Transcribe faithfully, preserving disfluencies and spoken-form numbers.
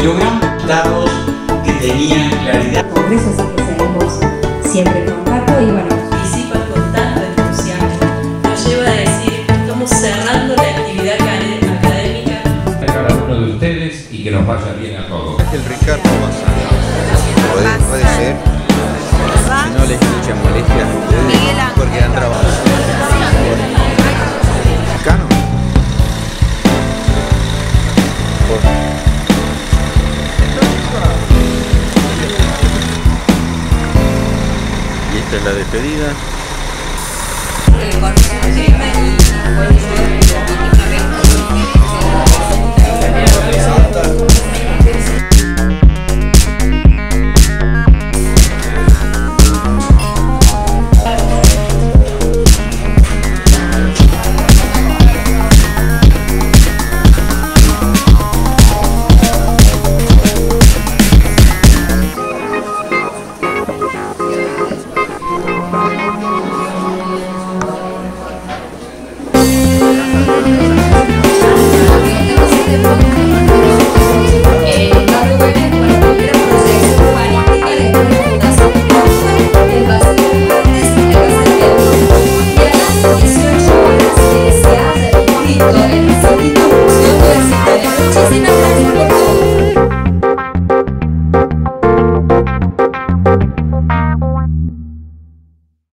Pero gran datos que tenían claridad. Por eso sí que seguimos siempre en contacto y bueno, participan con tanto entusiasmo. Nos lleva a decir que estamos cerrando la actividad académica. A cada uno de ustedes y que nos vaya bien a todos. El Ricardo Bazán. Puede ser. Si no les escuchan molestias a ustedes porque han trabajado. La despedida.